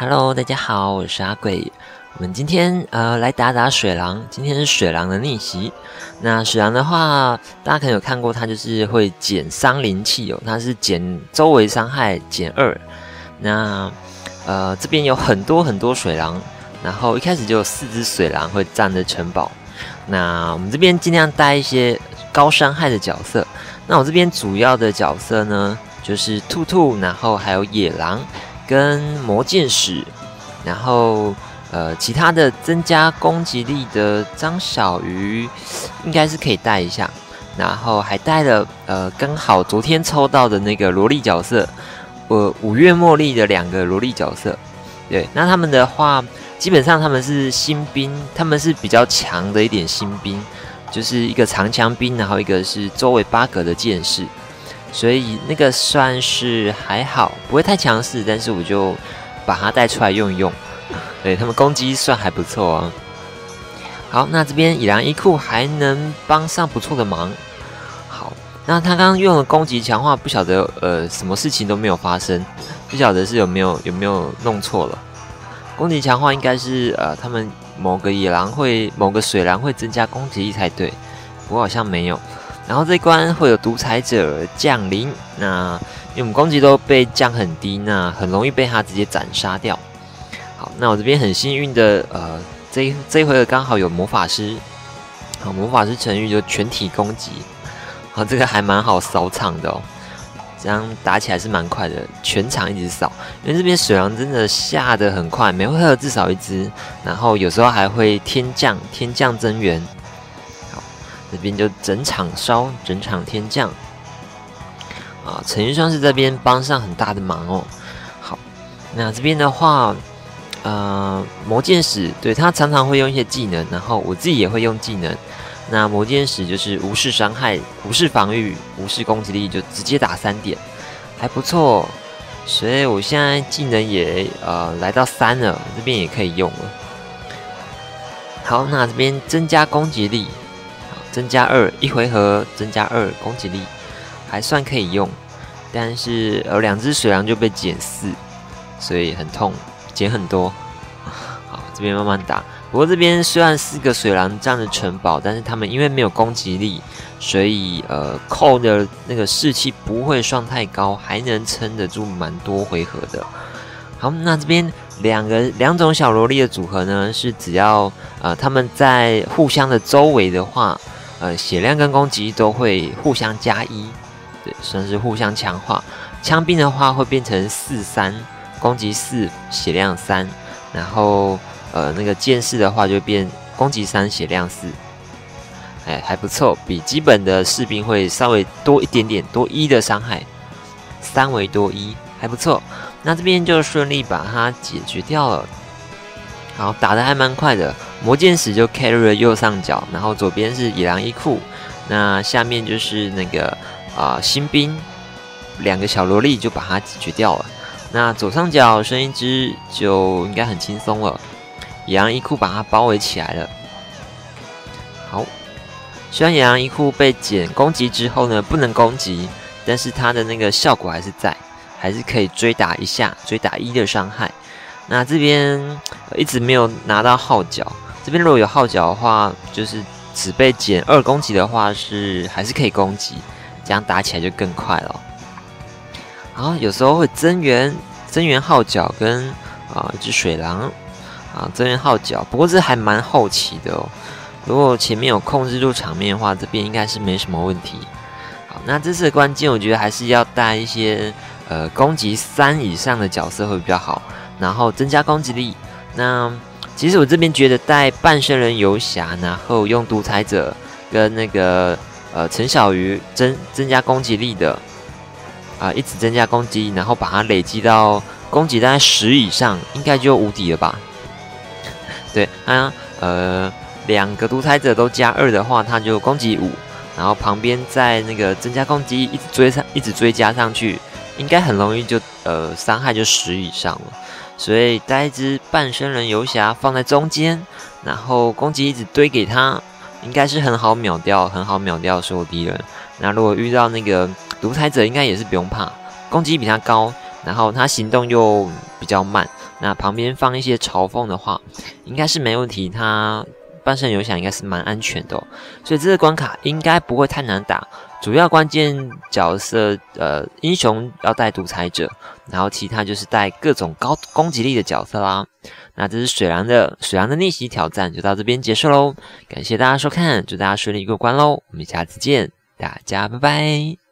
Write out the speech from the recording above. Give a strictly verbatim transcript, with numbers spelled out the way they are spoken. Hello， 大家好，我是阿贵。我们今天呃来打打水狼，今天是水狼的逆袭。那水狼的话，大家可能有看过，它就是会减伤灵气哦，它是减周围伤害减二。那呃这边有很多很多水狼，然后一开始就有四只水狼会站着城堡。那我们这边尽量带一些高伤害的角色。那我这边主要的角色呢，就是兔兔，然后还有野狼。 跟魔剑使，然后呃，其他的增加攻击力的张小鱼应该是可以带一下，然后还带了呃，刚好昨天抽到的那个萝莉角色，呃，五月茉莉的两个萝莉角色，对，那他们的话，基本上他们是新兵，他们是比较强的一点新兵，就是一个长枪兵，然后一个是周围八格的剑士。 所以那个算是还好，不会太强势，但是我就把它带出来用一用。对他们攻击算还不错啊。好，那这边野狼一库还能帮上不错的忙。好，那他刚刚用了攻击强化，不晓得呃什么事情都没有发生，不晓得是有没有有没有弄错了。攻击强化应该是呃他们某个野狼会某个水狼会增加攻击力才对，不过好像没有。 然后这一关会有独裁者降临，那因为我们攻击都被降很低，那很容易被他直接斩杀掉。好，那我这边很幸运的，呃，这这一回合刚好有魔法师，好，魔法师成语就全体攻击，好，这个还蛮好扫场的哦，这样打起来是蛮快的，全场一直扫，因为这边水狼真的下得很快，每回合至少一只，然后有时候还会天降天降增援。 这边就整场烧，整场天降啊！陈玉双是这边帮上很大的忙哦。好，那这边的话，呃，魔剑使对他常常会用一些技能，然后我自己也会用技能。那魔剑使就是无视伤害、无视防御、无视攻击力，就直接打三点，还不错。所以我现在技能也呃来到三了，这边也可以用了。好，那这边增加攻击力。 增加二，一回合增加二攻击力，还算可以用，但是呃两只水狼就被减四，所以很痛，减很多。好，这边慢慢打。不过这边虽然四个水狼占着城堡，但是他们因为没有攻击力，所以呃扣的那个士气不会算太高，还能撑得住蛮多回合的。好，那这边。 两个两种小萝莉的组合呢，是只要呃他们在互相的周围的话，呃血量跟攻击都会互相加一，对，算是互相强化。枪兵的话会变成四三，攻击四，血量三，然后呃那个剑士的话就变攻击三，血量四，哎还不错，比基本的士兵会稍微多一点点，多一的伤害，三为多一，还不错。 那这边就顺利把它解决掉了，好，打得还蛮快的。魔剑使就 carry 了右上角，然后左边是野狼一库，那下面就是那个啊、呃、新兵，两个小萝莉就把它解决掉了。那左上角剩一只就应该很轻松了，野狼一库把它包围起来了。好，虽然野狼一库被减攻击之后呢不能攻击，但是它的那个效果还是在。 还是可以追打一下，追打一的伤害。那这边、呃、一直没有拿到号角，这边如果有号角的话，就是只被减二攻击的话是还是可以攻击，这样打起来就更快了。然后有时候会增援增援号角跟啊、呃、一只水狼啊、呃、增援号角，不过这还蛮后期的哦。如果前面有控制住场面的话，这边应该是没什么问题。好，那这次的关键我觉得还是要带一些。 呃，攻击三以上的角色会比较好，然后增加攻击力。那其实我这边觉得带半身人游侠，然后用独裁者跟那个呃陈小鱼增增加攻击力的啊、呃，一直增加攻击，然后把它累积到攻击大概十以上，应该就无敌了吧？对，啊，呃，两个独裁者都加二的话，他就攻击五，然后旁边再那个增加攻击，一直追上，一直追加上去。 应该很容易就呃伤害就十以上了，所以带一只半身人游侠放在中间，然后攻击一直堆给他，应该是很好秒掉，很好秒掉所有敌人。那如果遇到那个独裁者，应该也是不用怕，攻击比他高，然后他行动又比较慢，那旁边放一些嘲讽的话，应该是没问题。他半身游侠应该是蛮安全的哦，所以这个关卡应该不会太难打。主要关键角色呃英雄要带独裁者，然后其他就是带各种高攻击力的角色啦。那这是水狼的水狼的逆袭挑战就到这边结束喽，感谢大家收看，祝大家顺利过关喽，我们下次见，大家拜拜。